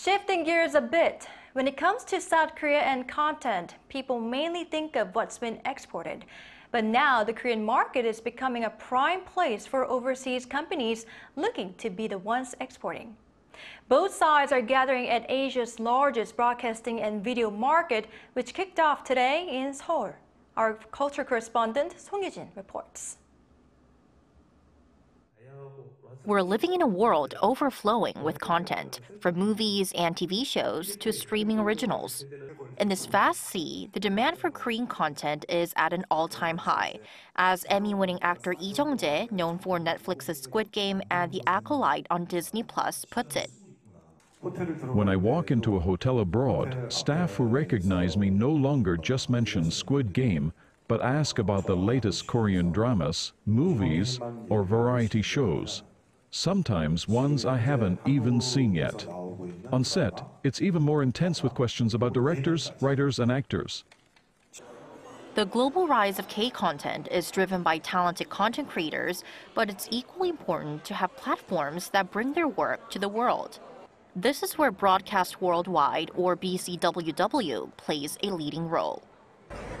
Shifting gears a bit, when it comes to South Korea and content, people mainly think of what's been exported. But now the Korean market is becoming a prime place for overseas companies looking to be the ones exporting. Both sides are gathering at Asia's largest broadcasting and video market, which kicked off today in Seoul. Our culture correspondent Song Yoo-jin reports. We're living in a world overflowing with content, from movies and TV shows to streaming originals. In this vast sea, the demand for Korean content is at an all-time high, as Emmy-winning actor Lee Jung-jae, known for Netflix's Squid Game and The Acolyte on Disney Plus, puts it. When I walk into a hotel abroad, staff who recognize me no longer just mention Squid Game, but ask about the latest Korean dramas, movies, or variety shows. Sometimes ones I haven't even seen yet. On set, it's even more intense with questions about directors, writers, and actors. The global rise of K-content is driven by talented content creators, but it's equally important to have platforms that bring their work to the world. This is where Broadcast Worldwide, or BCWW, plays a leading role.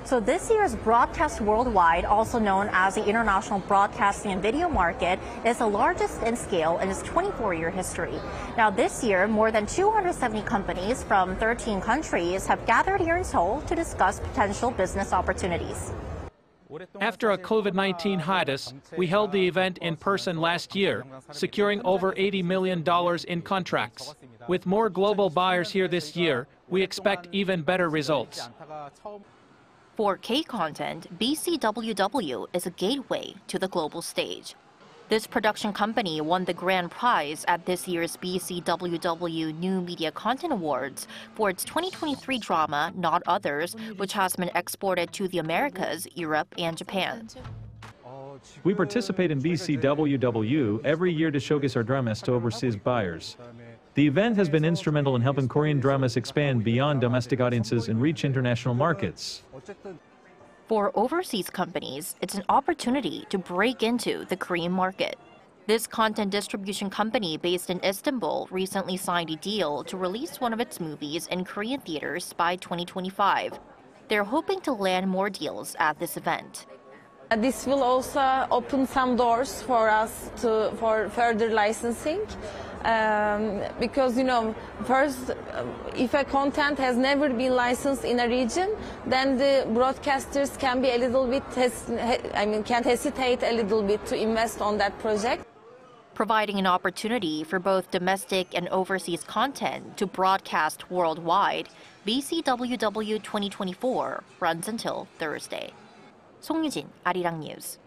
So this year's Broadcast Worldwide, also known as the International Broadcasting and Video Market, is the largest in scale in its 24-year history. Now this year, more than 270 companies from 13 countries have gathered here in Seoul to discuss potential business opportunities. After a COVID-19 hiatus, we held the event in person last year, securing over $80 million in contracts. With more global buyers here this year, we expect even better results. For K-content, BCWW is a gateway to the global stage. This production company won the grand prize at this year's BCWW New Media Content Awards for its 2023 drama, Not Others, which has been exported to the Americas, Europe, and Japan. We participate in BCWW every year to showcase our dramas to overseas buyers. The event has been instrumental in helping Korean dramas expand beyond domestic audiences and reach international markets. For overseas companies, it's an opportunity to break into the Korean market. This content distribution company based in Istanbul recently signed a deal to release one of its movies in Korean theaters by 2025. They're hoping to land more deals at this event. This will also open some doors for us for further licensing. Because, you know, first, if a content has never been licensed in a region, then the broadcasters can be a little bit, can hesitate a little bit to invest on that project. Providing an opportunity for both domestic and overseas content to broadcast worldwide, BCWW 2024 runs until Thursday. Song Yoo-jin, Arirang News.